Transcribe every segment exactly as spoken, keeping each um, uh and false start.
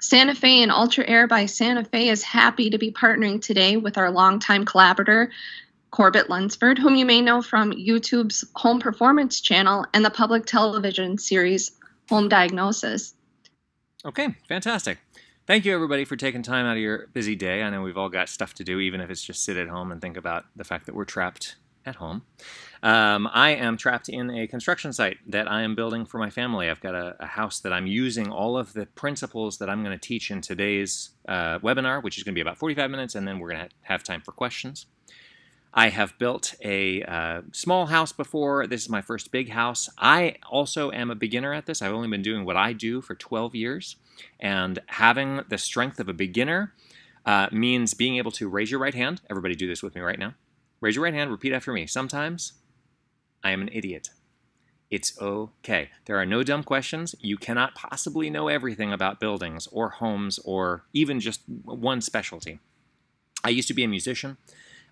Santa Fe and Ultra-Aire by Santa Fe is happy to be partnering today with our longtime collaborator, Corbett Lunsford, whom you may know from YouTube's Home Performance channel and the public television series Home Diagnosis. Okay, fantastic. Thank you, everybody, for taking time out of your busy day. I know we've all got stuff to do, even if it's just sit at home and think about the fact that we're trapped at home. Um, I am trapped in a construction site that I am building for my family. I've got a, a house that I'm using all of the principles that I'm going to teach in today's uh, webinar, which is going to be about forty-five minutes, and then we're going to ha- have time for questions. I have built a uh, small house before. This is my first big house. I also am a beginner at this. I've only been doing what I do for twelve years, and having the strength of a beginner uh, means being able to raise your right hand. Everybody do this with me right now. Raise your right hand, repeat after me. Sometimes I am an idiot. It's okay. There are no dumb questions. You cannot possibly know everything about buildings or homes or even just one specialty. I used to be a musician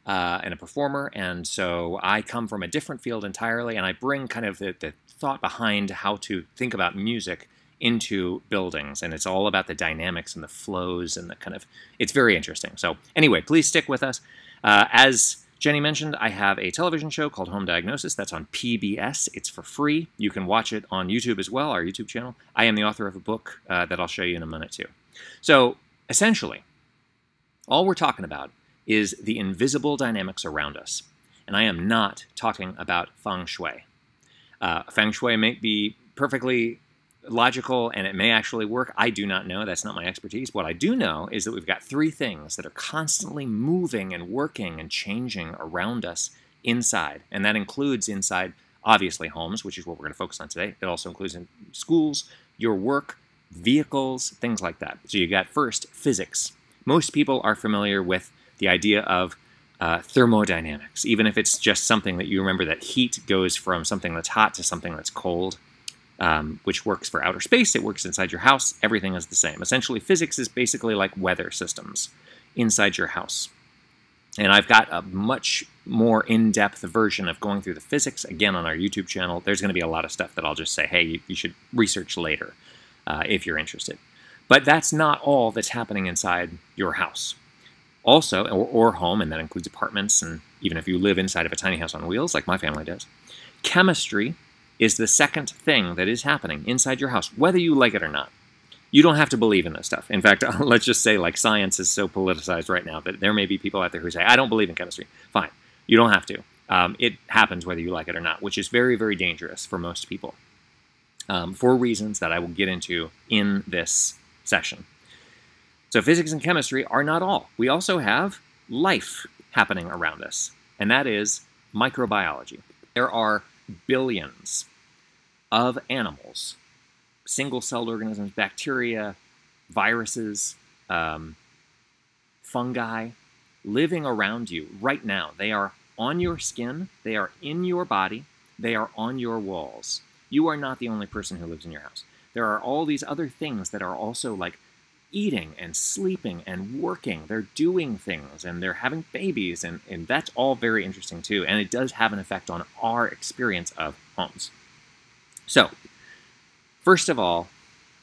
uh, and a performer, and so I come from a different field entirely, and I bring kind of the, the thought behind how to think about music into buildings, and it's all about the dynamics and the flows and the kind of, it's very interesting. So anyway, please stick with us. Uh, as Jenny mentioned, I have a television show called Home Diagnosis. That's on P B S. It's for free. You can watch it on YouTube as well, our YouTube channel. I am the author of a book uh, that I'll show you in a minute too. So essentially, all we're talking about is the invisible dynamics around us. And I am not talking about feng shui. Uh, feng shui may be perfectly logical, and it may actually work. I do not know. That's not my expertise. What I do know is that we've got three things that are constantly moving and working and changing around us inside. And that includes inside, obviously, homes, which is what we're going to focus on today. It also includes in schools, your work, vehicles, things like that. So you got first, physics. Most people are familiar with the idea of uh, thermodynamics, even if it's just something that you remember, that heat goes from something that's hot to something that's cold. Um, which works for outer space, it works inside your house, everything is the same. Essentially, physics is basically like weather systems inside your house. And I've got a much more in-depth version of going through the physics, again, on our YouTube channel. There's going to be a lot of stuff that I'll just say, hey, you, you should research later uh, if you're interested. But that's not all that's happening inside your house. Also, or, or home, and that includes apartments, and even if you live inside of a tiny house on wheels, like my family does, chemistry is the second thing that is happening inside your house, whether you like it or not. You don't have to believe in this stuff. In fact, let's just say, like, science is so politicized right now that there may be people out there who say, I don't believe in chemistry. Fine, you don't have to. Um, it happens whether you like it or not, which is very, very dangerous for most people um, for reasons that I will get into in this session. So physics and chemistry are not all. We also have life happening around us, and that is microbiology. There are billions of animals, single-celled organisms, bacteria, viruses, um, fungi, living around you right now. They are on your skin, they are in your body, they are on your walls. You are not the only person who lives in your house. There are all these other things that are also like eating and sleeping and working. They're doing things, and they're having babies, and, and that's all very interesting too, and it does have an effect on our experience of homes. So, first of all,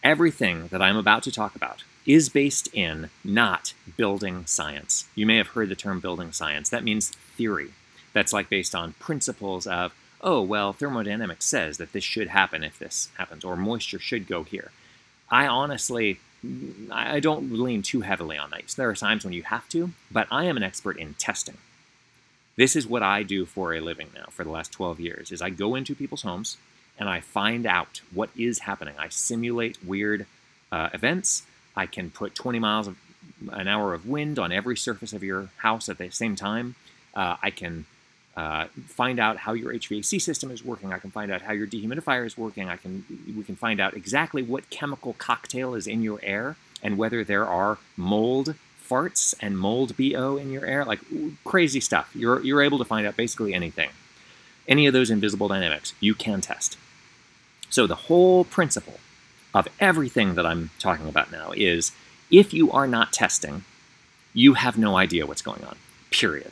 everything that I'm about to talk about is based in not building science. You may have heard the term building science. That means theory. That's like based on principles of, oh, well, thermodynamics says that this should happen if this happens, or moisture should go here. I honestly... I don't lean too heavily on that. There are times when you have to, but I am an expert in testing. This is what I do for a living now for the last twelve years, is I go into people's homes and I find out what is happening. I simulate weird uh, events. I can put twenty miles of an hour of wind on every surface of your house at the same time. Uh, I can uh, find out how your H V A C system is working. I can find out how your dehumidifier is working. I can, we can find out exactly what chemical cocktail is in your air and whether there are mold farts and mold B O in your air, like crazy stuff. You're, you're able to find out basically anything. Any of those invisible dynamics, you can test. So the whole principle of everything that I'm talking about now is if you are not testing, you have no idea what's going on, period.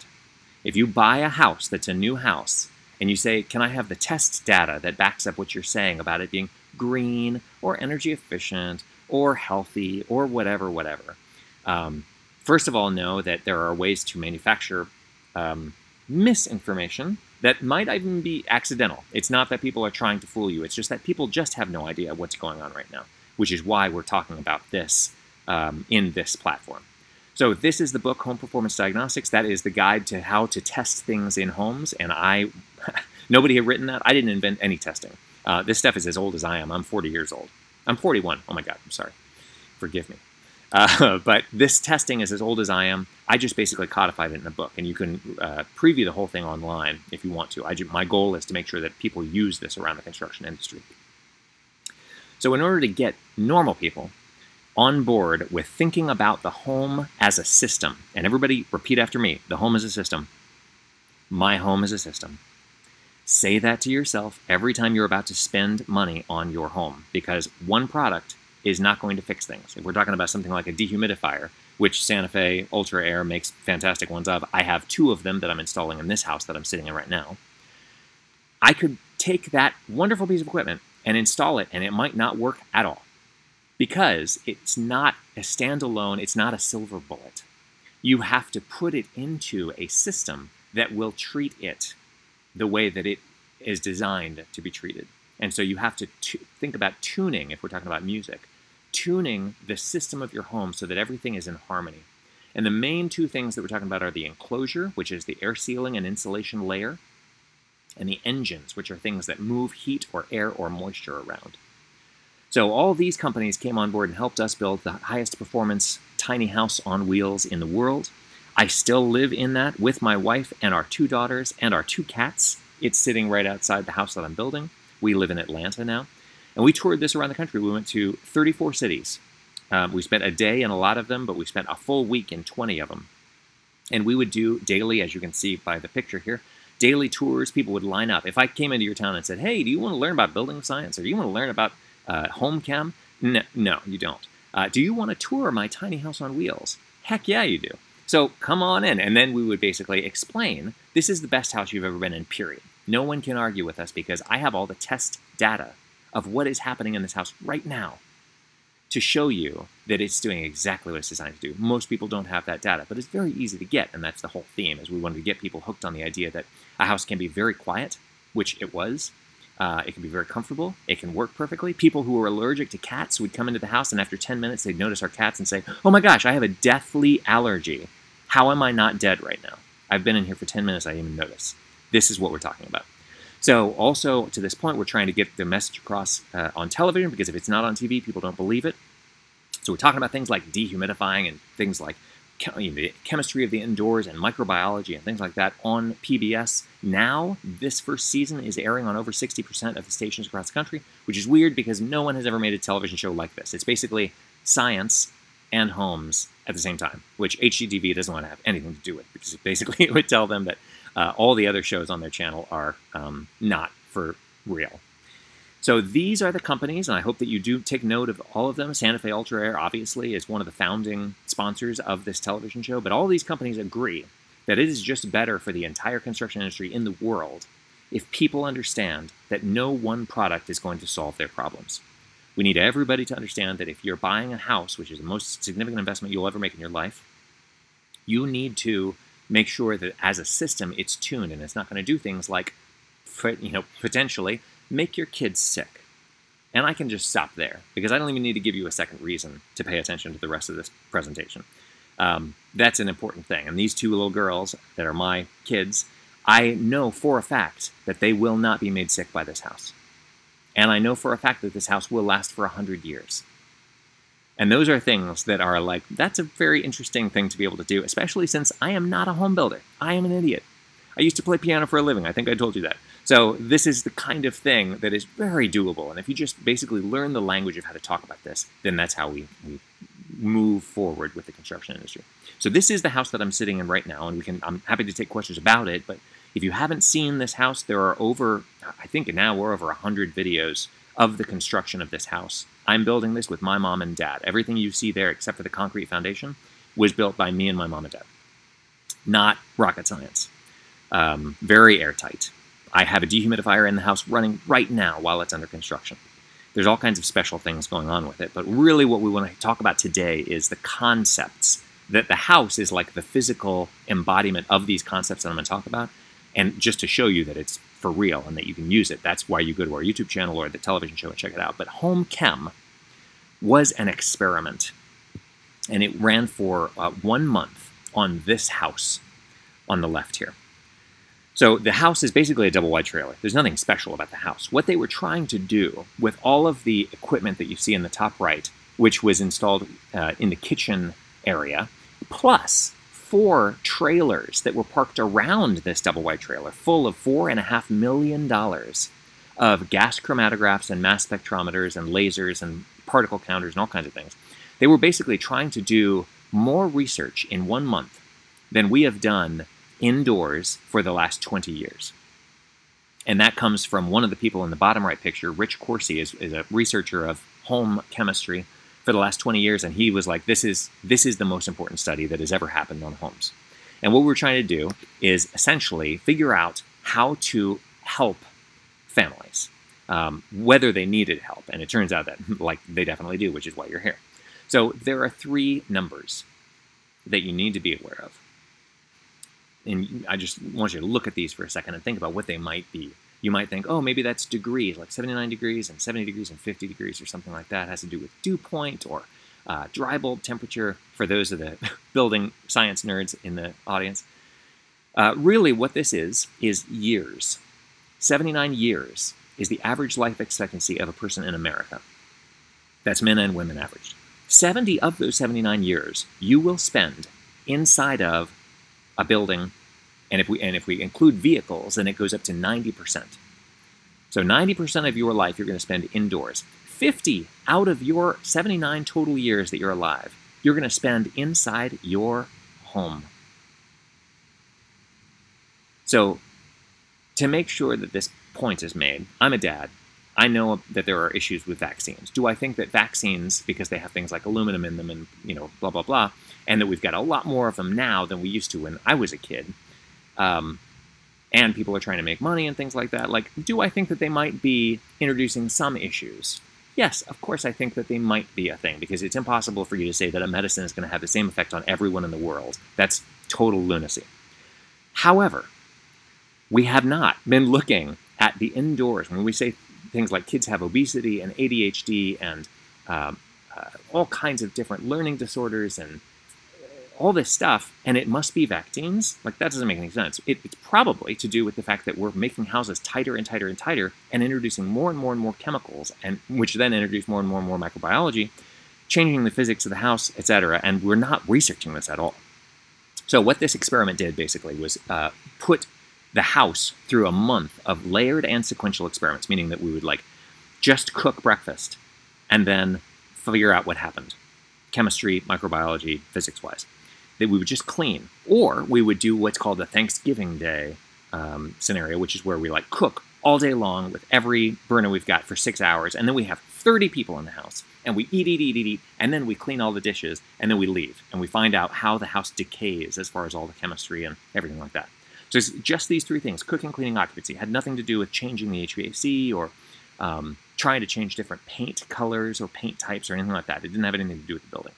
If you buy a house that's a new house and you say, can I have the test data that backs up what you're saying about it being green or energy efficient or healthy or whatever, whatever. Um, first of all, know that there are ways to manufacture um, misinformation that might even be accidental. It's not that people are trying to fool you. It's just that people just have no idea what's going on right now, which is why we're talking about this um, in this platform. So this is the book, Home Performance Diagnostics. That is the guide to how to test things in homes. And I, nobody had written that. I didn't invent any testing. Uh, this stuff is as old as I am. I'm forty years old. I'm forty-one. Oh my God, I'm sorry. Forgive me. Uh, but this testing is as old as I am. I just basically codified it in a book, and you can uh, preview the whole thing online if you want to. I just, my goal is to make sure that people use this around the construction industry. So in order to get normal people on board with thinking about the home as a system, and everybody repeat after me, the home is a system. My home is a system. Say that to yourself every time you're about to spend money on your home, because one product is not going to fix things. If we're talking about something like a dehumidifier, which Santa Fe Ultra-Aire makes fantastic ones of, I have two of them that I'm installing in this house that I'm sitting in right now. I could take that wonderful piece of equipment and install it, and it might not work at all because it's not a standalone, it's not a silver bullet. You have to put it into a system that will treat it the way that it is designed to be treated. And so you have to think about tuning, if we're talking about music, tuning the system of your home so that everything is in harmony. And the main two things that we're talking about are the enclosure, which is the air sealing and insulation layer, and the engines, which are things that move heat or air or moisture around. So all these companies came on board and helped us build the highest performance tiny house on wheels in the world. I still live in that with my wife and our two daughters and our two cats. It's sitting right outside the house that I'm building. We live in Atlanta now, and we toured this around the country. We went to thirty-four cities. Um, we spent a day in a lot of them, but we spent a full week in twenty of them. And we would do daily, as you can see by the picture here, daily tours. People would line up. If I came into your town and said, hey, do you want to learn about building science, or do you want to learn about uh, HomeChem? No, no, you don't. Uh, do you want to tour my tiny house on wheels? Heck yeah, you do. So come on in. And then we would basically explain, this is the best house you've ever been in, period. No one can argue with us because I have all the test data of what is happening in this house right now to show you that it's doing exactly what it's designed to do. Most people don't have that data, but it's very easy to get, and that's the whole theme, is we wanted to get people hooked on the idea that a house can be very quiet, which it was. Uh, it can be very comfortable. It can work perfectly. People who are allergic to cats would come into the house, and after ten minutes, they'd notice our cats and say, oh my gosh, I have a deathly allergy. How am I not dead right now? I've been in here for ten minutes, I didn't even notice. This is what we're talking about. So also to this point, we're trying to get the message across uh, on television, because if it's not on T V, people don't believe it. So we're talking about things like dehumidifying and things like chem you know, the chemistry of the indoors and microbiology and things like that on P B S. Now, this first season is airing on over sixty percent of the stations across the country, which is weird because no one has ever made a television show like this. It's basically science and homes at the same time, which H G T V doesn't want to have anything to do with, because basically it would tell them that Uh, all the other shows on their channel are um, not for real. So these are the companies, and I hope that you do take note of all of them. Santa Fe Ultra-Aire, obviously, is one of the founding sponsors of this television show, but all these companies agree that it is just better for the entire construction industry in the world if people understand that no one product is going to solve their problems. We need everybody to understand that if you're buying a house, which is the most significant investment you'll ever make in your life, you need to make sure that as a system, it's tuned, and it's not going to do things like, you know, potentially make your kids sick. And I can just stop there, because I don't even need to give you a second reason to pay attention to the rest of this presentation. Um, that's an important thing. And these two little girls that are my kids, I know for a fact that they will not be made sick by this house. And I know for a fact that this house will last for a hundred years. And those are things that are like, that's a very interesting thing to be able to do, especially since I am not a home builder. I am an idiot. I used to play piano for a living. I think I told you that. So this is the kind of thing that is very doable. And if you just basically learn the language of how to talk about this, then that's how we, we move forward with the construction industry. So this is the house that I'm sitting in right now, and we can, I'm happy to take questions about it. But if you haven't seen this house, there are over, I think now we're over a hundred videos of the construction of this house. I'm building this with my mom and dad. Everything you see there, except for the concrete foundation, was built by me and my mom and dad. Not rocket science. Um, very airtight. I have a dehumidifier in the house running right now while it's under construction. There's all kinds of special things going on with it, but really what we want to talk about today is the concepts, that the house is like the physical embodiment of these concepts that I'm going to talk about, and just to show you that it's for real and that you can use it. That's why you go to our YouTube channel or the television show and check it out. But HomeChem was an experiment, and it ran for uh, one month on this house on the left here. So the house is basically a double-wide trailer. There's nothing special about the house. What they were trying to do with all of the equipment that you see in the top right, which was installed uh, in the kitchen area, plus four trailers that were parked around this double-wide trailer, full of four and a half million dollars of gas chromatographs and mass spectrometers and lasers and particle counters and all kinds of things. They were basically trying to do more research in one month than we have done indoors for the last twenty years. And that comes from one of the people in the bottom right picture. Rich Corsi is, is a researcher of home chemistry for the last twenty years, and he was like, this is, this is the most important study that has ever happened on homes. And what we're trying to do is essentially figure out how to help families, um, whether they needed help. And it turns out that, like, they definitely do, which is why you're here. So there are three numbers that you need to be aware of. And I just want you to look at these for a second and think about what they might be. You might think, oh, maybe that's degrees, like seventy-nine degrees and seventy degrees and fifty degrees or something like that. It has to do with dew point or uh, dry bulb temperature, for those of the building science nerds in the audience. Uh, really what this is, is years. seventy-nine years is the average life expectancy of a person in America. That's men and women averaged. seventy of those seventy-nine years you will spend inside of a building, and if we and if we include vehicles, then it goes up to ninety percent. So ninety percent of your life you're going to spend indoors. fifty out of your seventy-nine total years that you're alive, you're going to spend inside your home. So to make sure that this point is made, I'm a dad. I know that there are issues with vaccines. Do I think that vaccines, because they have things like aluminum in them and, you know, blah, blah, blah, and that we've got a lot more of them now than we used to when I was a kid, um, and people are trying to make money and things like that, like, do I think that they might be introducing some issues? Yes, of course I think that they might be a thing, because it's impossible for you to say that a medicine is going to have the same effect on everyone in the world. That's total lunacy. However, we have not been looking at the indoors. When we say things like kids have obesity and A D H D and um, uh, all kinds of different learning disorders and all this stuff, and it must be vaccines? Like, that doesn't make any sense. It, it's probably to do with the fact that we're making houses tighter and tighter and tighter and introducing more and more and more chemicals, and which then introduce more and more and more microbiology, changing the physics of the house, et cetera, and we're not researching this at all. So what this experiment did, basically, was uh, put the house through a month of layered and sequential experiments, meaning that we would, like, just cook breakfast and then figure out what happened, chemistry, microbiology, physics-wise. That we would just clean, or we would do what's called the Thanksgiving Day um, scenario, which is where we, like, cook all day long with every burner we've got for six hours, and then we have thirty people in the house, and we eat, eat, eat, eat, eat, and then we clean all the dishes, and then we leave, and we find out how the house decays as far as all the chemistry and everything like that. So just these three things, cooking, cleaning, occupancy, had nothing to do with changing the H V A C or um, trying to change different paint colors or paint types or anything like that. It didn't have anything to do with the building.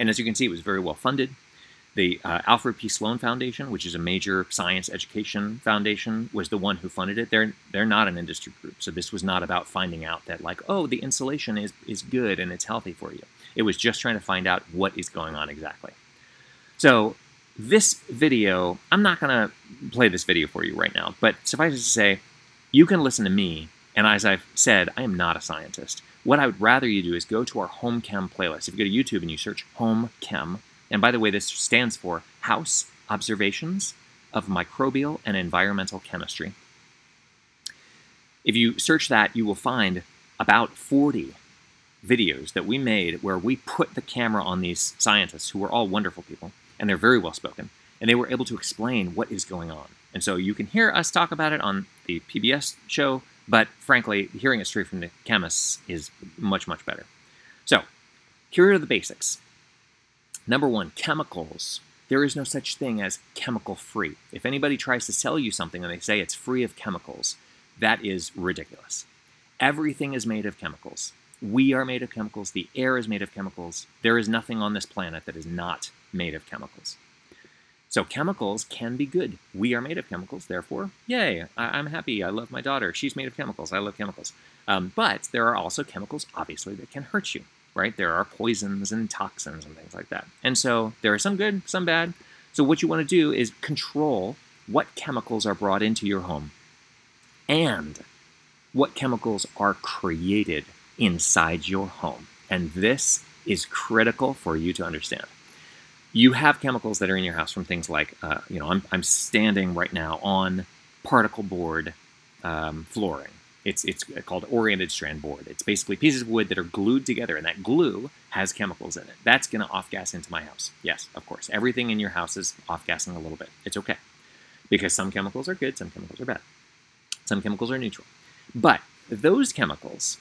And as you can see, it was very well funded. The uh, Alfred P. Sloan Foundation, which is a major science education foundation, was the one who funded it. They're, they're not an industry group, so this was not about finding out that, like, oh, the insulation is, is good and it's healthy for you. It was just trying to find out what is going on exactly. So this video, I'm not going to play this video for you right now, but suffice it to say, you can listen to me, and as I've said, I am not a scientist. What I would rather you do is go to our Home Chem playlist. If you go to YouTube and you search Home Chem, and by the way, this stands for House Observations of Microbial and Environmental Chemistry. If you search that, you will find about forty videos that we made where we put the camera on these scientists, who were all wonderful people, and they're very well spoken, and they were able to explain what is going on. And so you can hear us talk about it on the P B S show, but frankly, hearing it straight from the chemists is much, much better. So here are the basics. Number one, chemicals. There is no such thing as chemical-free. If anybody tries to sell you something and they say it's free of chemicals, that is ridiculous. Everything is made of chemicals. We are made of chemicals. The air is made of chemicals. There is nothing on this planet that is not made of chemicals. So chemicals can be good. We are made of chemicals, therefore, yay, I I'm happy, I love my daughter, she's made of chemicals, I love chemicals. Um, but there are also chemicals, obviously, that can hurt you, right? There are poisons and toxins and things like that. And so there are some good, some bad. So what you want to do is control what chemicals are brought into your home and what chemicals are created inside your home. And this is critical for you to understand. You have chemicals that are in your house from things like, uh, you know, I'm, I'm standing right now on particle board um, flooring. It's, it's called oriented strand board. It's basically pieces of wood that are glued together, and that glue has chemicals in it. That's going to off-gas into my house. Yes, of course. Everything in your house is off-gassing a little bit. It's okay, because some chemicals are good, some chemicals are bad. Some chemicals are neutral. But those chemicals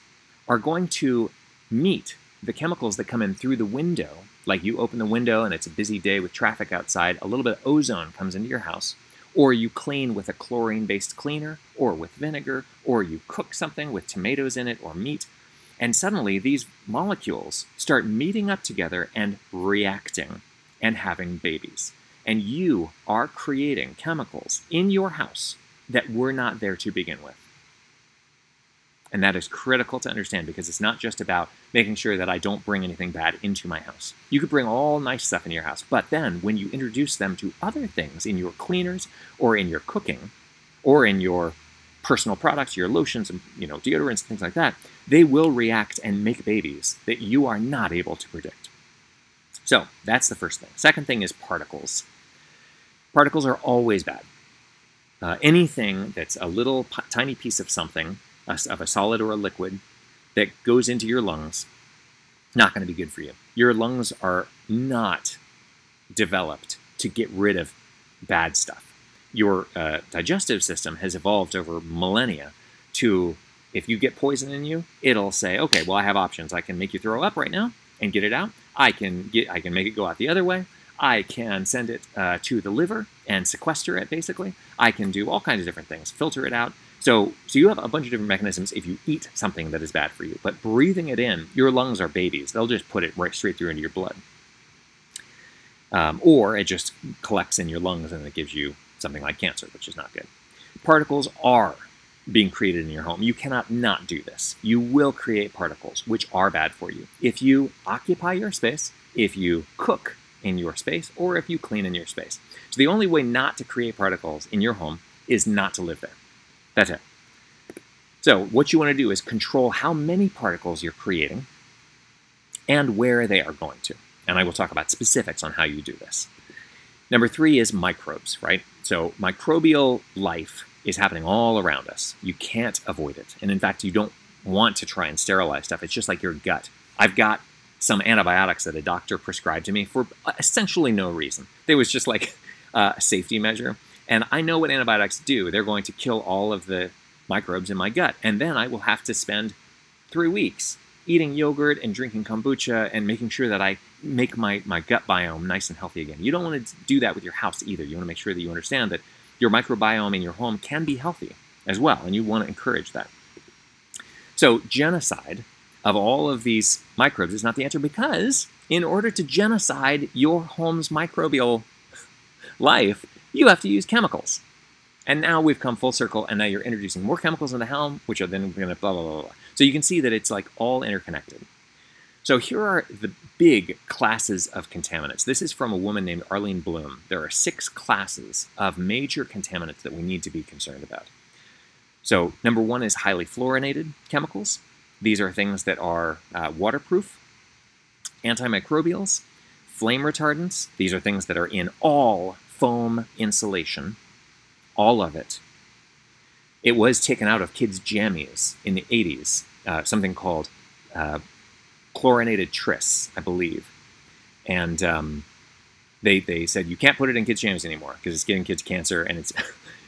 are going to meet the chemicals that come in through the window. Like you open the window and it's a busy day with traffic outside, a little bit of ozone comes into your house, or you clean with a chlorine-based cleaner, or with vinegar, or you cook something with tomatoes in it or meat, and suddenly these molecules start meeting up together and reacting and having babies. And you are creating chemicals in your house that were not there to begin with. And that is critical to understand, because it's not just about making sure that I don't bring anything bad into my house. You could bring all nice stuff into your house, but then when you introduce them to other things in your cleaners or in your cooking or in your personal products, your lotions and, you know, deodorants, things like that, they will react and make babies that you are not able to predict. So that's the first thing. Second thing is particles. Particles are always bad. Uh, anything that's a little tiny piece of something, of a solid or a liquid, that goes into your lungs, not going to be good for you. Your lungs are not developed to get rid of bad stuff. Your uh, digestive system has evolved over millennia to, if you get poison in you, it'll say, okay, well, I have options. I can make you throw up right now and get it out. I can get, I can make it go out the other way. I can send it uh, to the liver and sequester it, basically. I can do all kinds of different things, filter it out. So, so you have a bunch of different mechanisms if you eat something that is bad for you. But breathing it in, your lungs are babies. They'll just put it right straight through into your blood. Um, or it just collects in your lungs and it gives you something like cancer, which is not good. Particles are being created in your home. You cannot not do this. You will create particles, which are bad for you. If you occupy your space, if you cook in your space, or if you clean in your space. So the only way not to create particles in your home is not to live there. That's it. So what you want to do is control how many particles you're creating and where they are going to. And I will talk about specifics on how you do this. Number three is microbes, right? So microbial life is happening all around us. You can't avoid it. And in fact, you don't want to try and sterilize stuff. It's just like your gut. I've got some antibiotics that a doctor prescribed to me for essentially no reason. It was just like a safety measure. And I know what antibiotics do. They're going to kill all of the microbes in my gut. And then I will have to spend three weeks eating yogurt and drinking kombucha and making sure that I make my, my gut biome nice and healthy again. You don't want to do that with your house either. You want to make sure that you understand that your microbiome in your home can be healthy as well. And you want to encourage that. So genocide of all of these microbes is not the answer, because in order to genocide your home's microbial life, you have to use chemicals. And now we've come full circle, and now you're introducing more chemicals in the home, which are then going to blah, blah, blah, blah. So you can see that it's like all interconnected. So here are the big classes of contaminants. This is from a woman named Arlene Bloom. There are six classes of major contaminants that we need to be concerned about. So number one is highly fluorinated chemicals. These are things that are uh, waterproof, antimicrobials, flame retardants. These are things that are in all foam insulation, all of it. It was taken out of kids' jammies in the eighties, uh, something called uh, chlorinated tris, I believe. And um, they, they said, you can't put it in kids' jammies anymore because it's giving kids cancer and it's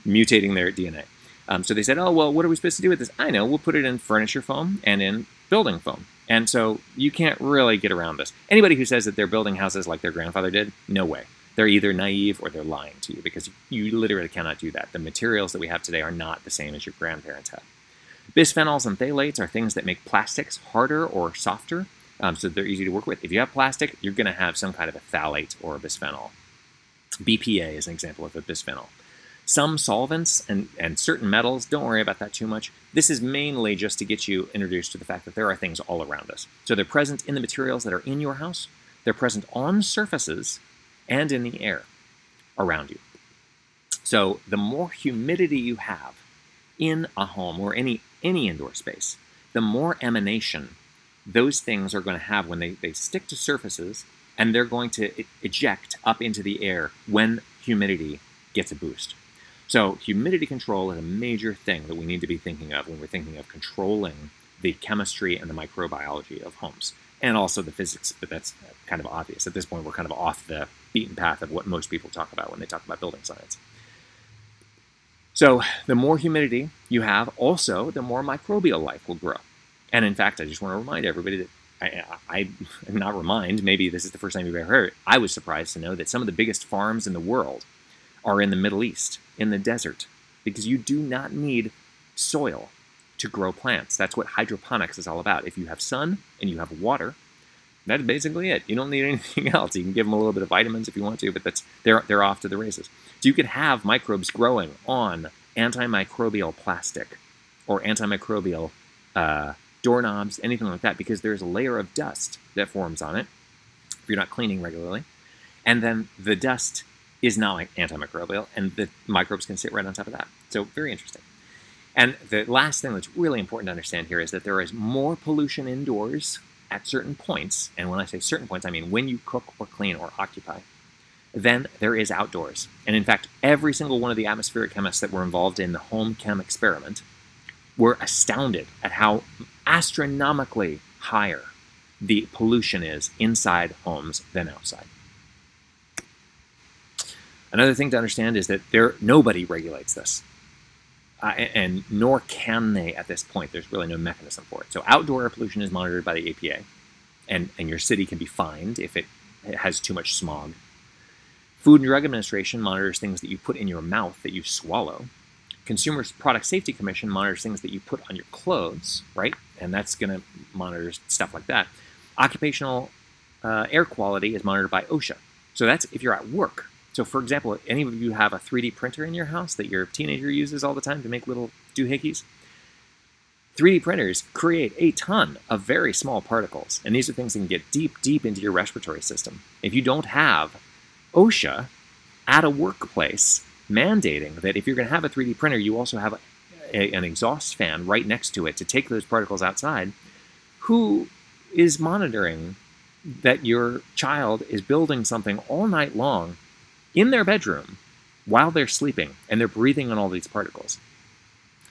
mutating their D N A. Um, so they said, oh, well, what are we supposed to do with this? I know, we'll put it in furniture foam and in building foam. And so you can't really get around this. Anybody who says that they're building houses like their grandfather did, no way. They're either naive or they're lying to you, because you literally cannot do that. The materials that we have today are not the same as your grandparents had. Bisphenols and phthalates are things that make plastics harder or softer, um, so they're easy to work with. If you have plastic, you're going to have some kind of a phthalate or a bisphenol. B P A is an example of a bisphenol. Some solvents and, and certain metals, don't worry about that too much. This is mainly just to get you introduced to the fact that there are things all around us. So they're present in the materials that are in your house, they're present on surfaces, and in the air around you. So the more humidity you have in a home or any, any indoor space, the more emanation those things are going to have when they, they stick to surfaces, and they're going to eject up into the air when humidity gets a boost. So humidity control is a major thing that we need to be thinking of when we're thinking of controlling the chemistry and the microbiology of homes, and also the physics, but that's kind of obvious. At this point, we're kind of off the beaten path of what most people talk about when they talk about building science. So the more humidity you have, also, the more microbial life will grow. And in fact, I just want to remind everybody that, I, I, I not remind, maybe this is the first time you've ever heard it, I was surprised to know that some of the biggest farms in the world are in the Middle East, in the desert, because you do not need soil to grow plants. That's what hydroponics is all about. If you have sun and you have water, that's basically it. You don't need anything else. You can give them a little bit of vitamins if you want to, but that's they're, they're off to the races. So you could have microbes growing on antimicrobial plastic or antimicrobial uh, doorknobs, anything like that, because there's a layer of dust that forms on it if you're not cleaning regularly. And then the dust is not like antimicrobial, and the microbes can sit right on top of that. So very interesting. And the last thing that's really important to understand here is that there is more pollution indoors at certain points, and when I say certain points, I mean when you cook or clean or occupy, than there is outdoors. And in fact, every single one of the atmospheric chemists that were involved in the HomeChem experiment were astounded at how astronomically higher the pollution is inside homes than outside. Another thing to understand is that there nobody regulates this, uh, and, and nor can they at this point. There's really no mechanism for it. So outdoor air pollution is monitored by the E P A, and, and your city can be fined if it, it has too much smog. Food and Drug Administration monitors things that you put in your mouth that you swallow. Consumer Product Safety Commission monitors things that you put on your clothes, right? And that's going to monitor stuff like that. Occupational uh, air quality is monitored by OSHA. So that's if you're at work. So for example, if any of you have a three D printer in your house that your teenager uses all the time to make little doohickeys, three D printers create a ton of very small particles. And these are things that can get deep, deep into your respiratory system. If you don't have OSHA at a workplace mandating that if you're going to have a three D printer, you also have a, a, an exhaust fan right next to it to take those particles outside, who is monitoring that your child is building something all night long in their bedroom while they're sleeping and they're breathing on all these particles?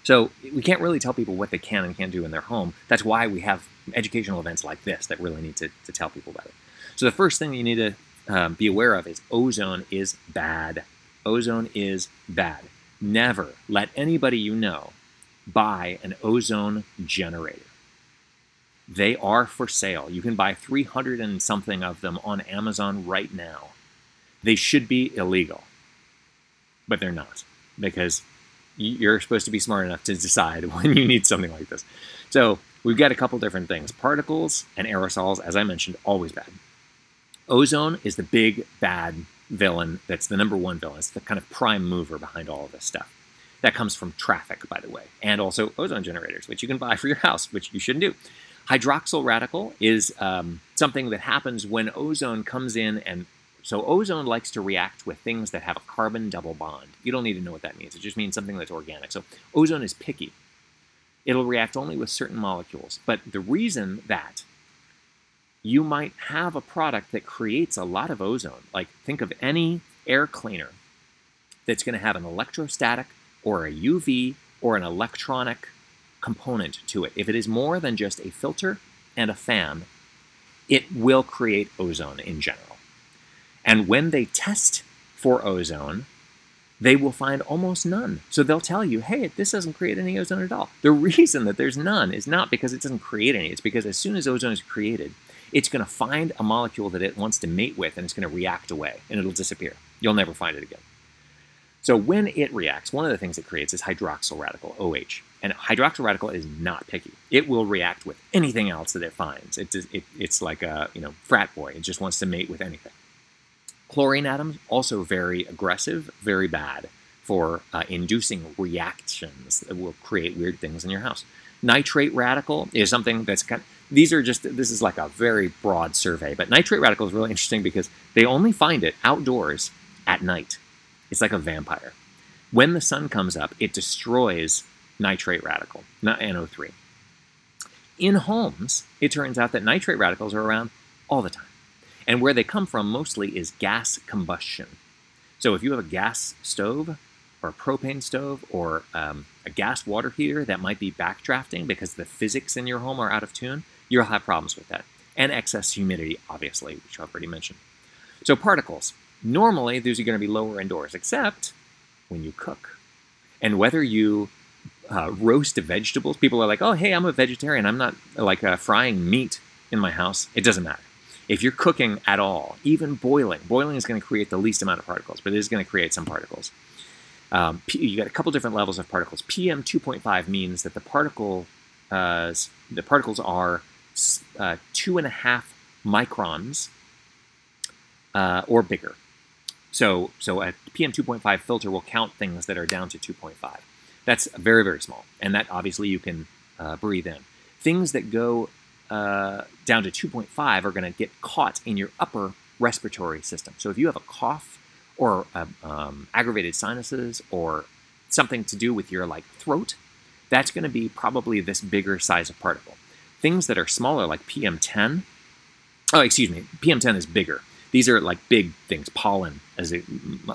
So we can't really tell people what they can and can't do in their home. That's why we have educational events like this that really need to, to tell people about it. So the first thing you need to um, be aware of is ozone is bad. Ozone is bad. Never let anybody you know buy an ozone generator. They are for sale. You can buy three hundred and something of them on Amazon right now. They should be illegal, but they're not, because you're supposed to be smart enough to decide when you need something like this. So we've got a couple different things. Particles and aerosols, as I mentioned, always bad. Ozone is the big bad villain. That's the number one villain. It's the kind of prime mover behind all of this stuff. That comes from traffic, by the way, and also ozone generators, which you can buy for your house, which you shouldn't do. Hydroxyl radical is um, something that happens when ozone comes in and So ozone likes to react with things that have a carbon double bond. You don't need to know what that means. It just means something that's organic. So ozone is picky. It'll react only with certain molecules. But the reason that you might have a product that creates a lot of ozone, like think of any air cleaner that's going to have an electrostatic or a U V or an electronic component to it. If it is more than just a filter and a fan, it will create ozone in general. And when they test for ozone, they will find almost none. So they'll tell you, hey, this doesn't create any ozone at all. The reason that there's none is not because it doesn't create any. It's because as soon as ozone is created, it's going to find a molecule that it wants to mate with, and it's going to react away, and it'll disappear. You'll never find it again. So when it reacts, one of the things it creates is hydroxyl radical, O H. And hydroxyl radical is not picky. It will react with anything else that it finds. It, it, it's like a you know frat boy. It just wants to mate with anything. Chlorine atoms, also very aggressive, very bad for uh, inducing reactions that will create weird things in your house. Nitrate radical is something that's kind of, these are just, this is like a very broad survey, but nitrate radical is really interesting because they only find it outdoors at night. It's like a vampire. When the sun comes up, it destroys nitrate radical, not N O three. In homes, it turns out that nitrate radicals are around all the time. And where they come from mostly is gas combustion. So if you have a gas stove or a propane stove or um, a gas water heater that might be backdrafting because the physics in your home are out of tune, you'll have problems with that. And excess humidity, obviously, which I've already mentioned. So particles. Normally, these are going to be lower indoors, except when you cook. And whether you uh, roast vegetables, people are like, oh, hey, I'm a vegetarian. I'm not like uh, frying meat in my house. It doesn't matter. If you're cooking at all, even boiling, boiling is going to create the least amount of particles, but it is going to create some particles. Um, you got a couple different levels of particles. P M two point five means that the particle, uh, the particles are uh, two and a half microns uh, or bigger. So, so a P M two point five filter will count things that are down to two point five. That's very, very small, and that obviously you can uh, breathe in. Things that go Uh, down to two point five are going to get caught in your upper respiratory system. So if you have a cough or uh, um, aggravated sinuses or something to do with your like throat, that's going to be probably this bigger size of particle. Things that are smaller like P M ten, oh excuse me, P M ten is bigger. These are like big things, pollen as a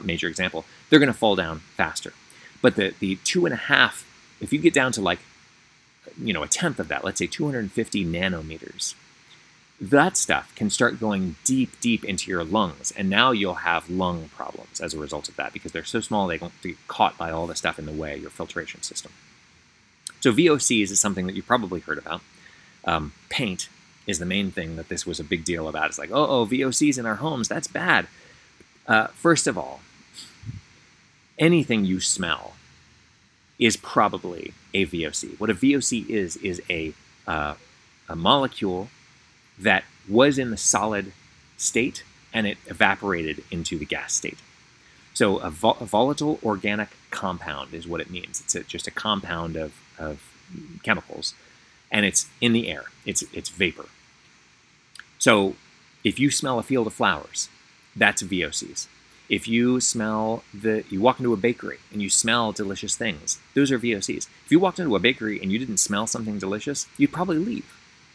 major example. They're going to fall down faster. But the, the two and a half, if you get down to like you know, a tenth of that, let's say two hundred fifty nanometers, that stuff can start going deep, deep into your lungs. And now you'll have lung problems as a result of that because they're so small they don't get caught by all the stuff in the way, your filtration system. So V O Cs is something that you probably heard about. Um, paint is the main thing that this was a big deal about. It's like, oh, oh V O Cs in our homes, that's bad. Uh, first of all, anything you smell is probably a V O C. What a V O C is, is a, uh, a molecule that was in the solid state and it evaporated into the gas state. So a, vol a volatile organic compound is what it means. It's a, just a compound of, of chemicals and it's in the air. It's, it's vapor. So if you smell a field of flowers, that's V O Cs. If you smell the, you walk into a bakery and you smell delicious things, those are V O Cs. If you walked into a bakery and you didn't smell something delicious, you'd probably leave.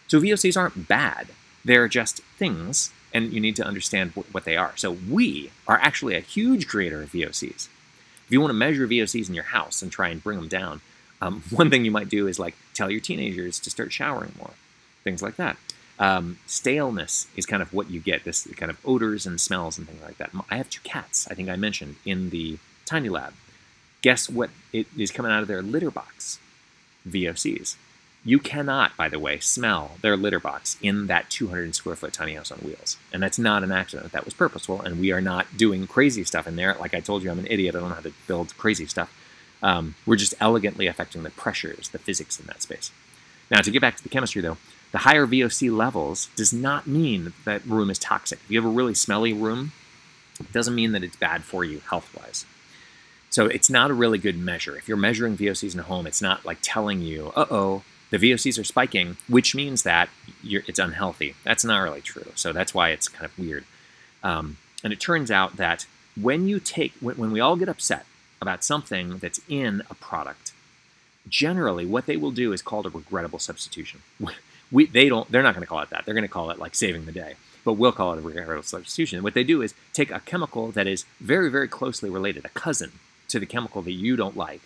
So V O Cs aren't bad. They're just things, and you need to understand what they are. So we are actually a huge creator of V O Cs. If you want to measure V O Cs in your house and try and bring them down, um, one thing you might do is like tell your teenagers to start showering more, things like that. Um, staleness is kind of what you get, this kind of odors and smells and things like that. I have two cats, I think I mentioned, in the tiny lab. Guess what it is coming out of their litter box? V O Cs. You cannot, by the way, smell their litter box in that two hundred square foot tiny house on wheels. And that's not an accident. That was purposeful, and we are not doing crazy stuff in there. Like I told you, I'm an idiot. I don't know how to build crazy stuff. Um, we're just elegantly affecting the pressures, the physics in that space. Now, to get back to the chemistry, though, the higher V O C levels does not mean that room is toxic. If you have a really smelly room, it doesn't mean that it's bad for you health-wise. So it's not a really good measure. If you're measuring V O Cs in a home, it's not like telling you, uh-oh, the V O Cs are spiking, which means that you're, it's unhealthy. That's not really true. So that's why it's kind of weird. Um, and it turns out that when you take, when, when we all get upset about something that's in a product, generally what they will do is called a regrettable substitution. We, they don't, they're not going to call it that. They're going to call it like saving the day, but we'll call it a regrettable substitution. What they do is take a chemical that is very, very closely related, a cousin to the chemical that you don't like,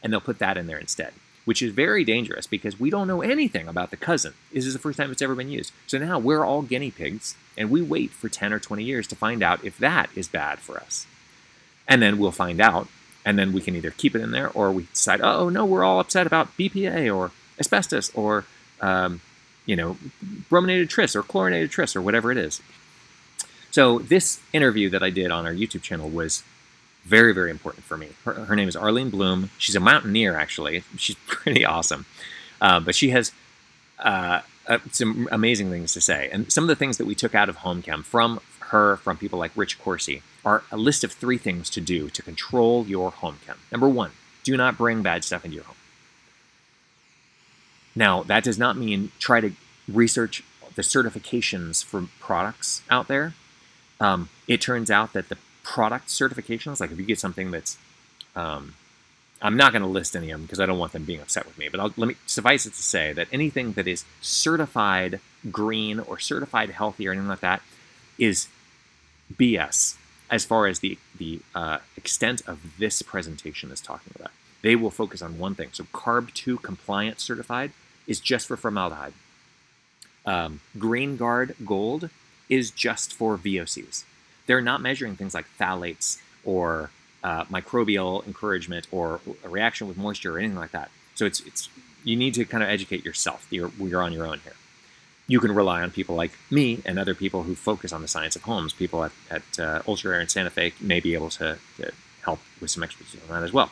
and they'll put that in there instead, which is very dangerous because we don't know anything about the cousin. This is the first time it's ever been used. So now we're all guinea pigs, and we wait for ten or twenty years to find out if that is bad for us. And then we'll find out, and then we can either keep it in there or we decide, oh, no, we're all upset about B P A or asbestos or um, you know, brominated tris or chlorinated tris or whatever it is. So this interview that I did on our YouTube channel was Very, very important for me. Her, her name is Arlene Bloom. She's a mountaineer, actually. She's pretty awesome. Uh, but she has uh, uh, some amazing things to say. And some of the things that we took out of HomeChem from her, from people like Rich Corsi, are a list of three things to do to control your HomeChem. Number one, do not bring bad stuff into your home. Now, that does not mean try to research the certifications for products out there. Um, it turns out that the product certifications, like if you get something that's, um, I'm not going to list any of them because I don't want them being upset with me, but I'll, let me suffice it to say that anything that is certified green or certified healthy or anything like that is B S as far as the, the uh, extent of this presentation is talking about. They will focus on one thing. So CARB two compliant certified is just for formaldehyde. Um, GreenGuard Gold is just for V O Cs. They're not measuring things like phthalates or uh, microbial encouragement or a reaction with moisture or anything like that. So it's it's you need to kind of educate yourself. You're, you're on your own here. You can rely on people like me and other people who focus on the science of homes. People at, at uh, Ultra-Aire and Santa Fe may be able to, to help with some expertise on that as well.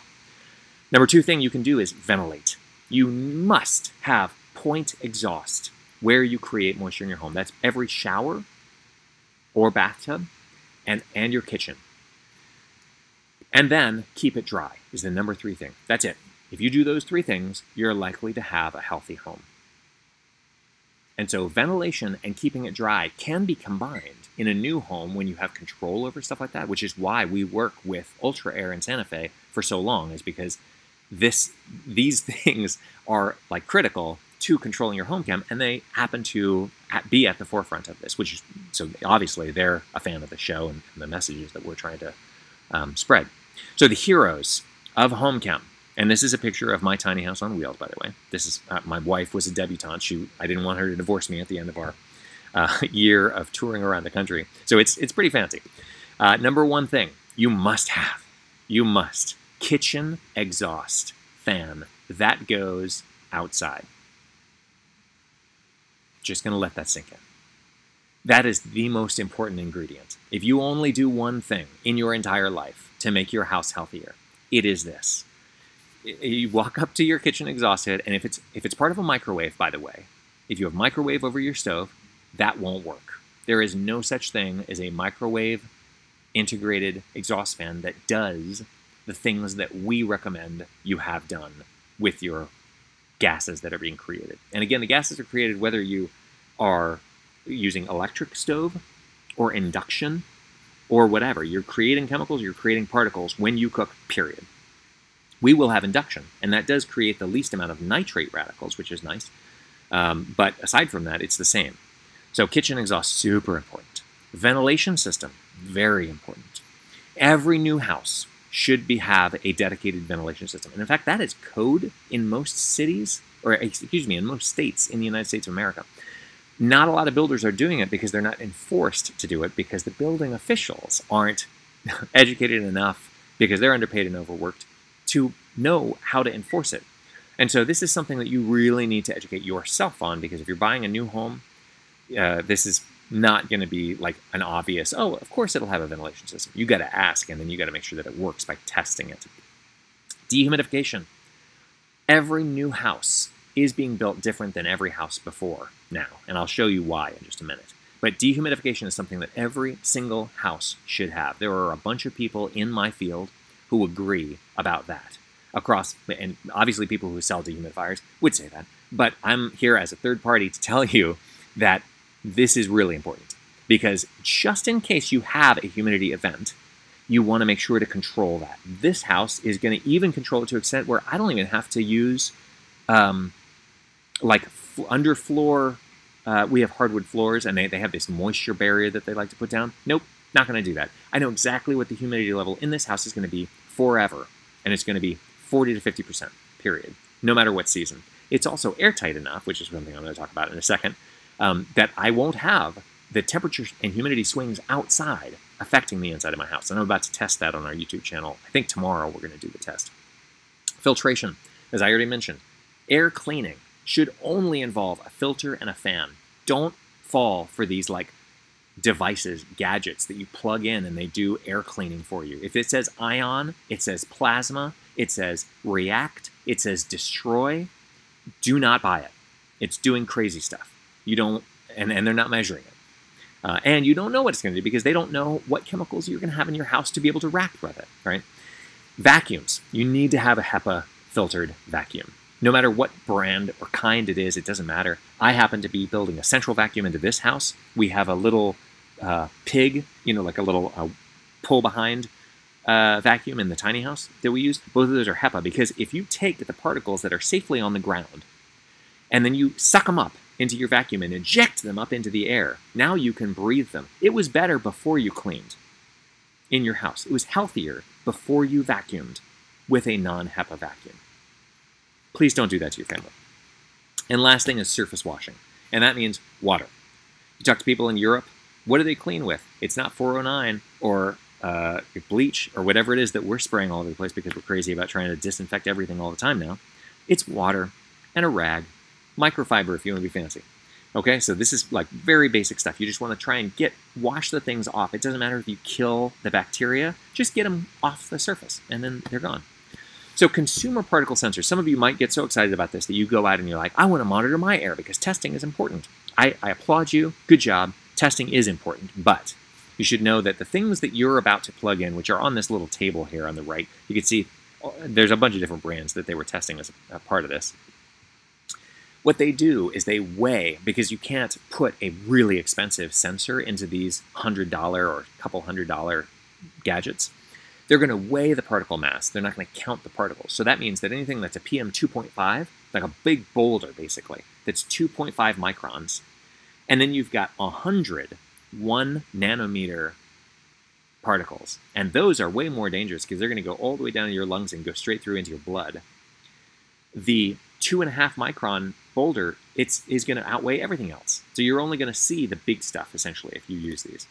Number two thing you can do is ventilate. You must have point exhaust where you create moisture in your home. That's every shower or bathtub. And, and your kitchen. And then keep it dry is the number three thing. That's it. If you do those three things, you're likely to have a healthy home. And so ventilation and keeping it dry can be combined in a new home when you have control over stuff like that, which is why we work with Ultra-Aire in Santa Fe for so long, is because this these things are like critical to controlling your home chem, and they happen to be at the forefront of this, which is, so obviously they're a fan of the show and the messages that we're trying to um, spread. So the heroes of home chem, and this is a picture of my tiny house on wheels, by the way. This is, uh, my wife was a debutante. She, I didn't want her to divorce me at the end of our uh, year of touring around the country. So it's, it's pretty fancy. Uh, number one thing you must have, you must, kitchen exhaust fan that goes outside. Just going to let that sink in. That is the most important ingredient. If you only do one thing in your entire life to make your house healthier, it is this. You walk up to your kitchen exhaust head, and if it's if it's part of a microwave, by the way, if you have microwave over your stove, that won't work. There is no such thing as a microwave integrated exhaust fan that does the things that we recommend you have done with your gases that are being created. And again, the gases are created whether you are using electric stove or induction or whatever. You're creating chemicals, you're creating particles when you cook, period. We will have induction, and that does create the least amount of nitrate radicals, which is nice. Um, but aside from that, it's the same. So kitchen exhaust, super important. Ventilation system, very important. Every new house should be have a dedicated ventilation system. And in fact, that is code in most cities, or excuse me, in most states in the United States of America. Not a lot of builders are doing it because they're not enforced to do it, because the building officials aren't educated enough, because they're underpaid and overworked, to know how to enforce it. And so this is something that you really need to educate yourself on, because if you're buying a new home, uh, this is not going to be like an obvious, oh, of course it'll have a ventilation system. You got to ask, and then you got to make sure that it works by testing it. Dehumidification. Every new house is being built different than every house before now, and I'll show you why in just a minute. But dehumidification is something that every single house should have. There are a bunch of people in my field who agree about that. Across, and obviously people who sell dehumidifiers would say that, but I'm here as a third party to tell you that this is really important, because just in case you have a humidity event, you want to make sure to control that. This house is going to even control it to an extent where I don't even have to use um, like f underfloor. Uh, we have hardwood floors, and they, they have this moisture barrier that they like to put down. Nope, not going to do that. I know exactly what the humidity level in this house is going to be forever, and it's going to be forty to fifty percent, period, no matter what season. It's also airtight enough, which is one thing I'm going to talk about in a second, Um, that I won't have the temperature and humidity swings outside affecting the inside of my house. And I'm about to test that on our YouTube channel. I think tomorrow we're going to do the test. Filtration, as I already mentioned. Air cleaning should only involve a filter and a fan. Don't fall for these like devices, gadgets that you plug in and they do air cleaning for you. If it says ion, it says plasma, it says react, it says destroy, do not buy it. It's doing crazy stuff. You don't, and, and they're not measuring it. Uh, and you don't know what it's going to do because they don't know what chemicals you're going to have in your house to be able to rack with it, right? Vacuums. You need to have a HEPA filtered vacuum. No matter what brand or kind it is, it doesn't matter. I happen to be building a central vacuum into this house. We have a little uh, pig, you know, like a little uh, pull behind uh, vacuum in the tiny house that we use. Both of those are HEPA because if you take the particles that are safely on the ground and then you suck them up into your vacuum and eject them up into the air, now you can breathe them. It was better before you cleaned in your house. It was healthier before you vacuumed with a non-HEPA vacuum. Please don't do that to your family. And last thing is surface washing, and that means water. You talk to people in Europe, what do they clean with? It's not four oh nine or uh, bleach or whatever it is that we're spraying all over the place because we're crazy about trying to disinfect everything all the time now. It's water and a rag, microfiber if you want to be fancy. Okay, so this is like very basic stuff. You just want to try and get, wash the things off. It doesn't matter if you kill the bacteria, just get them off the surface and then they're gone. So consumer particle sensors, some of you might get so excited about this that you go out and you're like, I want to monitor my air because testing is important. I, I applaud you, good job, testing is important, but you should know that the things that you're about to plug in, which are on this little table here on the right, you can see there's a bunch of different brands that they were testing as a part of this. What they do is they weigh, because you can't put a really expensive sensor into these one hundred dollar or couple hundred dollar gadgets. They're going to weigh the particle mass. They're not going to count the particles. So that means that anything that's a P M two point five, like a big boulder basically, that's two point five microns, and then you've got one hundred one nanometer particles. And those are way more dangerous because they're going to go all the way down to your lungs and go straight through into your blood. The two and a half micron boulder it's, is going to outweigh everything else. So you're only going to see the big stuff essentially if you use these.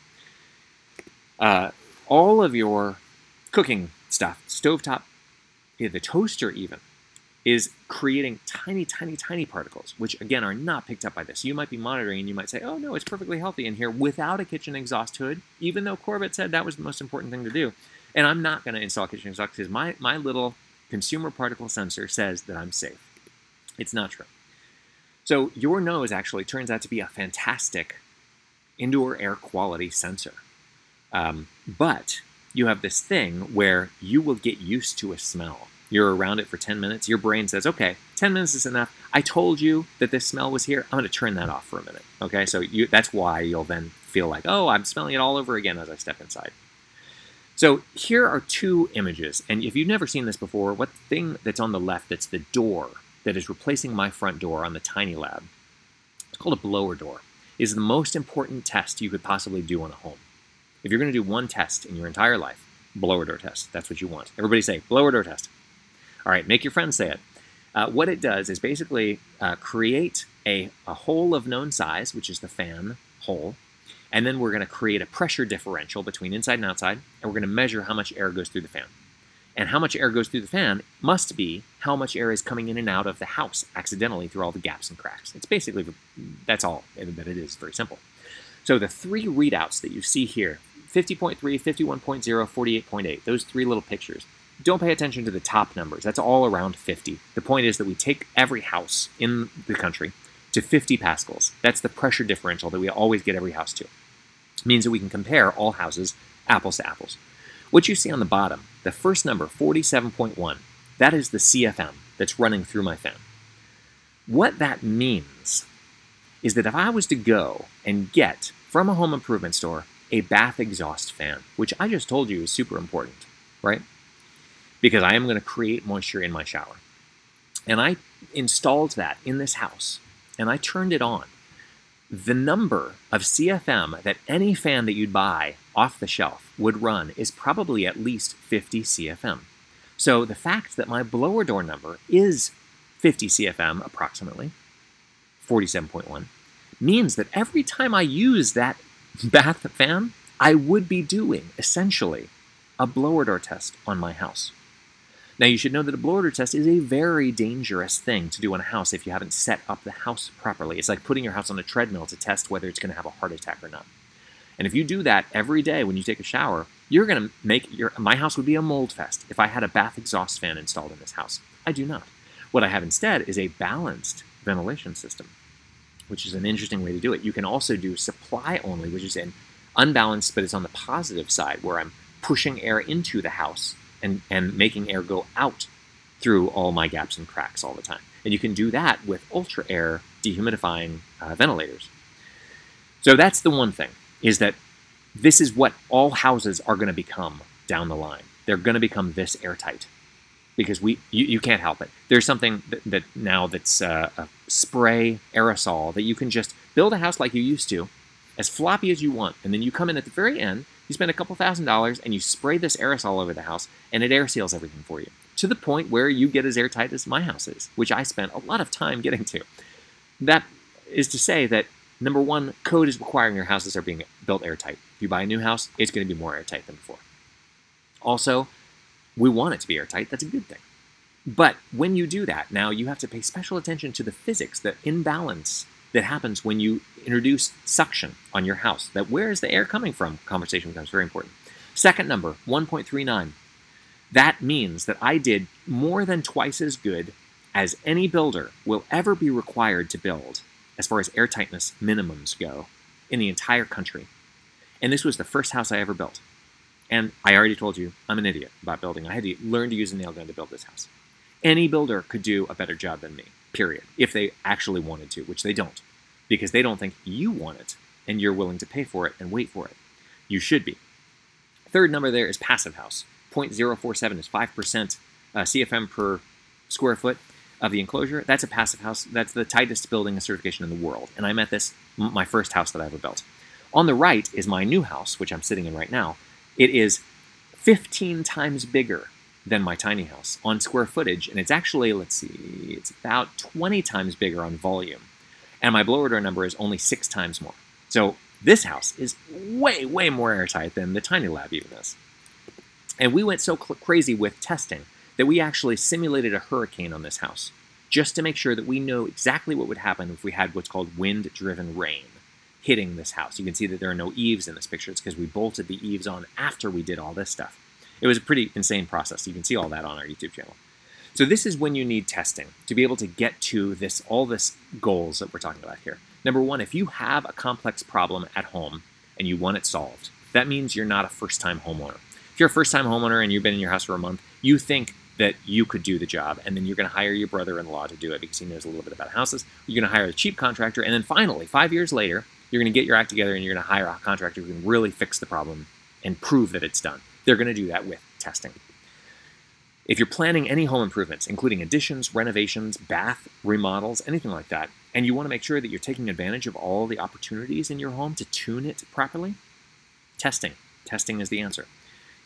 Uh, all of your cooking stuff, stovetop, the toaster even, is creating tiny, tiny, tiny particles, which again are not picked up by this. You might be monitoring and you might say, oh no, it's perfectly healthy in here without a kitchen exhaust hood, even though Corbett said that was the most important thing to do. And I'm not going to install kitchen exhaust because my, my little consumer particle sensor says that I'm safe. It's not true. So your nose actually turns out to be a fantastic indoor air quality sensor. Um, but... you have this thing where you will get used to a smell. You're around it for ten minutes. Your brain says, okay, ten minutes is enough. I told you that this smell was here. I'm going to turn that off for a minute. Okay, so you, that's why you'll then feel like, oh, I'm smelling it all over again as I step inside. So here are two images. And if you've never seen this before, what thing that's on the left, that's the door that is replacing my front door on the tiny lab, it's called a blower door, is the most important test you could possibly do on a home. If you're going to do one test in your entire life, blower door test, that's what you want. Everybody say, blower door test. All right, make your friends say it. Uh, what it does is basically uh, create a, a hole of known size, which is the fan hole, and then we're going to create a pressure differential between inside and outside, and we're going to measure how much air goes through the fan. And how much air goes through the fan must be how much air is coming in and out of the house accidentally through all the gaps and cracks. It's basically, that's all that it is, very simple. So the three readouts that you see here, fifty point three, fifty-one point zero, forty-eight point eight, those three little pictures. Don't pay attention to the top numbers. That's all around fifty. The point is that we take every house in the country to fifty pascals. That's the pressure differential that we always get every house to. It means that we can compare all houses apples to apples. What you see on the bottom, the first number, forty-seven point one, that is the C F M that's running through my fan. What that means is that if I was to go and get from a home improvement store a bath exhaust fan, which I just told you is super important, right? Because I am going to create moisture in my shower. And I installed that in this house, and I turned it on. The number of C F M that any fan that you'd buy off the shelf would run is probably at least fifty C F M. So the fact that my blower door number is fifty C F M approximately, forty-seven point one, means that every time I use that bath fan, I would be doing, essentially, a blower door test on my house. Now, you should know that a blower door test is a very dangerous thing to do on a house if you haven't set up the house properly. It's like putting your house on a treadmill to test whether it's going to have a heart attack or not. And if you do that every day when you take a shower, you're going to make your, my house would be a mold fest if I had a bath exhaust fan installed in this house. I do not. What I have instead is a balanced ventilation system, which is an interesting way to do it. You can also do supply only, which is in unbalanced, but it's on the positive side where I'm pushing air into the house and, and making air go out through all my gaps and cracks all the time. And you can do that with Ultra-Aire dehumidifying uh, ventilators. So that's the one thing, is that this is what all houses are going to become down the line. They're going to become this airtight because we you, you can't help it. There's something that, that now that's uh, a spray aerosol that you can just build a house like you used to, as floppy as you want, and then you come in at the very end, you spend a couple thousand dollars, and you spray this aerosol over the house, and it air seals everything for you, to the point where you get as airtight as my house is, which I spent a lot of time getting to. That is to say that, number one, code is requiring your houses are being built airtight. If you buy a new house, it's going to be more airtight than before. Also, we want it to be airtight. That's a good thing. But when you do that, now you have to pay special attention to the physics, the imbalance that happens when you introduce suction on your house. That where is the air coming from conversation becomes very important. Second number, one point three nine. That means that I did more than twice as good as any builder will ever be required to build as far as airtightness minimums go in the entire country. And this was the first house I ever built. And I already told you, I'm an idiot about building. I had to learn to use a nail gun to build this house. Any builder could do a better job than me, period, if they actually wanted to, which they don't, because they don't think you want it and you're willing to pay for it and wait for it. You should be. Third number there is Passive House. zero point zero four seven is five percent uh, C F M per square foot of the enclosure. That's a Passive House. That's the tightest building certification in the world. And I met this, my first house that I ever built. On the right is my new house, which I'm sitting in right now. It is fifteen times bigger than my tiny house on square footage, and it's actually, let's see, it's about twenty times bigger on volume, and my blower door number is only six times more. So this house is way, way more airtight than the tiny lab even is. And we went so crazy with testing that we actually simulated a hurricane on this house just to make sure that we know exactly what would happen if we had what's called wind-driven rain hitting this house. You can see that there are no eaves in this picture. It's because we bolted the eaves on after we did all this stuff. It was a pretty insane process. You can see all that on our YouTube channel. So this is when you need testing to be able to get to this, all this goals that we're talking about here. Number one, if you have a complex problem at home and you want it solved, that means you're not a first-time homeowner. If you're a first-time homeowner and you've been in your house for a month, you think that you could do the job, and then you're going to hire your brother-in-law to do it because he knows a little bit about houses. You're going to hire a cheap contractor, and then finally, five years later, you're going to get your act together and you're going to hire a contractor who can really fix the problem and prove that it's done. They're going to do that with testing. If you're planning any home improvements, including additions, renovations, bath remodels, anything like that, and you want to make sure that you're taking advantage of all the opportunities in your home to tune it properly, testing. Testing is the answer.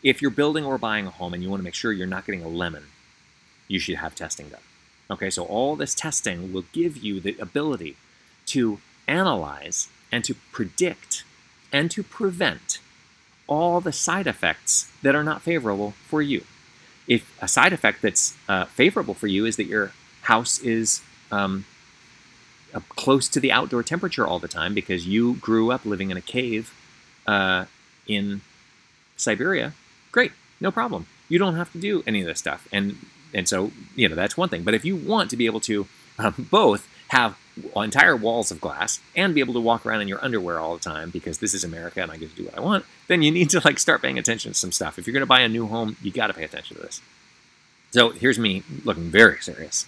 If you're building or buying a home and you want to make sure you're not getting a lemon, you should have testing done. Okay, so all this testing will give you the ability to analyze and to predict and to prevent all the side effects that are not favorable for you. If a side effect that's uh, favorable for you is that your house is um, uh, close to the outdoor temperature all the time because you grew up living in a cave uh, in Siberia, great, no problem. You don't have to do any of this stuff. And, and so, you know, that's one thing. But if you want to be able to um, both have entire walls of glass and be able to walk around in your underwear all the time because this is America and I get to do what I want, then you need to like start paying attention to some stuff. If you're going to buy a new home, you got to pay attention to this. So here's me looking very serious.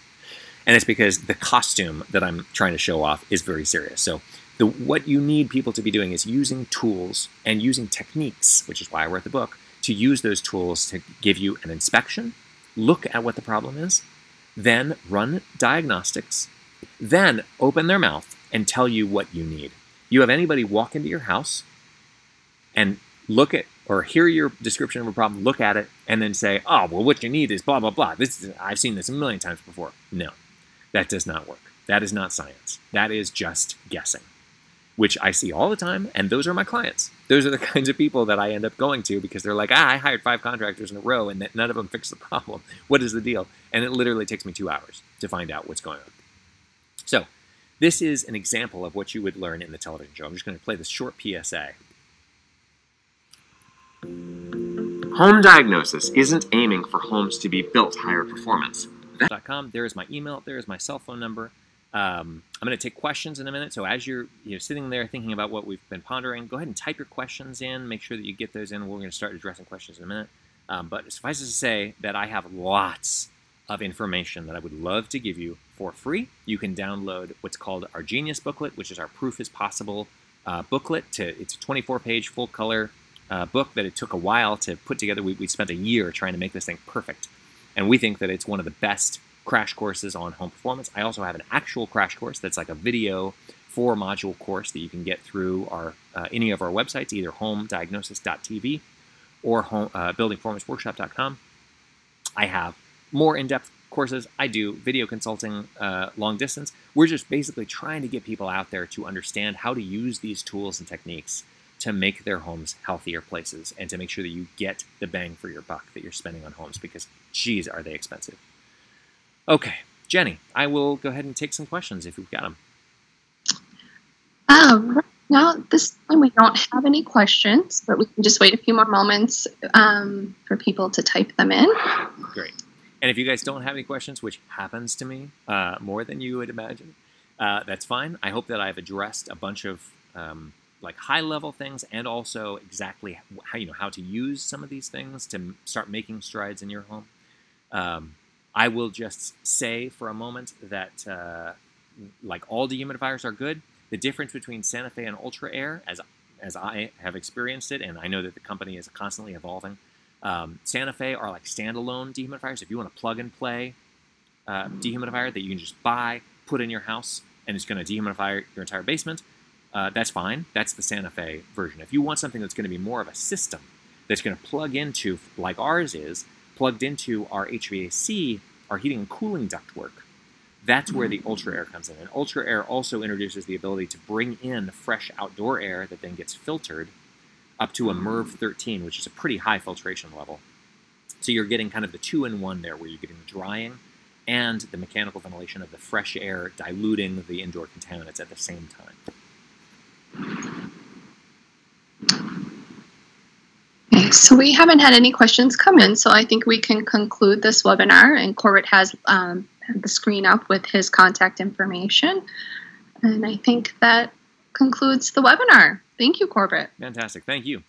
And it's because the costume that I'm trying to show off is very serious. So the, what you need people to be doing is using tools and using techniques, which is why I wrote the book, to use those tools to give you an inspection, look at what the problem is, then run diagnostics, then open their mouth and tell you what you need. You have anybody walk into your house and look at or hear your description of a problem, look at it, and then say, oh, well, what you need is blah, blah, blah. This is, I've seen this a million times before. No, that does not work. That is not science. That is just guessing, which I see all the time, and those are my clients. Those are the kinds of people that I end up going to because they're like, ah, I hired five contractors in a row and none of them fixed the problem. What is the deal? And it literally takes me two hours to find out what's going on. So this is an example of what you would learn in the television show. I'm just going to play this short P S A Home Diagnosis isn't aiming for homes to be built higher performance. That there is my email, there is my cell phone number. Um, I'm going to take questions in a minute, so as you're you're sitting there thinking about what we've been pondering, go ahead and type your questions in, make sure that you get those in. We're going to start addressing questions in a minute. Um, but suffice it to say that I have lots of information that I would love to give you for free. You can download what's called our Genius booklet, which is our Proof is Possible uh, booklet. To, it's a twenty-four page full-color uh, book that it took a while to put together. We, we spent a year trying to make this thing perfect, and we think that it's one of the best crash courses on home performance. I also have an actual crash course that's like a video four module course that you can get through our uh, any of our websites, either home diagnosis dot T V or home, uh, building performance workshop dot com. I have more in-depth courses. I do video consulting uh, long distance. We're just basically trying to get people out there to understand how to use these tools and techniques to make their homes healthier places and to make sure that you get the bang for your buck that you're spending on homes, because geez, are they expensive. Okay, Jenny, I will go ahead and take some questions if you've got them. Uh, right now, this time we don't have any questions, but we can just wait a few more moments um, for people to type them in. Great. And if you guys don't have any questions, which happens to me uh, more than you would imagine, uh, that's fine. I hope that I've addressed a bunch of um, like high-level things, and also exactly how you know how to use some of these things to start making strides in your home. Um, I will just say for a moment that uh, like all dehumidifiers are good. The difference between Santa Fe and Ultra-Aire, as, as I have experienced it, and I know that the company is constantly evolving, um, Santa Fe are like standalone dehumidifiers. If you want a plug-and-play uh, dehumidifier that you can just buy, put in your house, and it's going to dehumidify your entire basement, uh, that's fine. That's the Santa Fe version. If you want something that's going to be more of a system that's going to plug into, like ours is, plugged into our H V A C, our heating and cooling ductwork, that's where the Ultra-Aire comes in. And Ultra-Aire also introduces the ability to bring in fresh outdoor air that then gets filtered up to a MERV thirteen, which is a pretty high filtration level. So you're getting kind of the two in one there, where you're getting the drying and the mechanical ventilation of the fresh air diluting the indoor contaminants at the same time. So we haven't had any questions come in, so I think we can conclude this webinar, and Corbett has um, the screen up with his contact information. And I think that concludes the webinar. Thank you, Corbett. Fantastic. Thank you.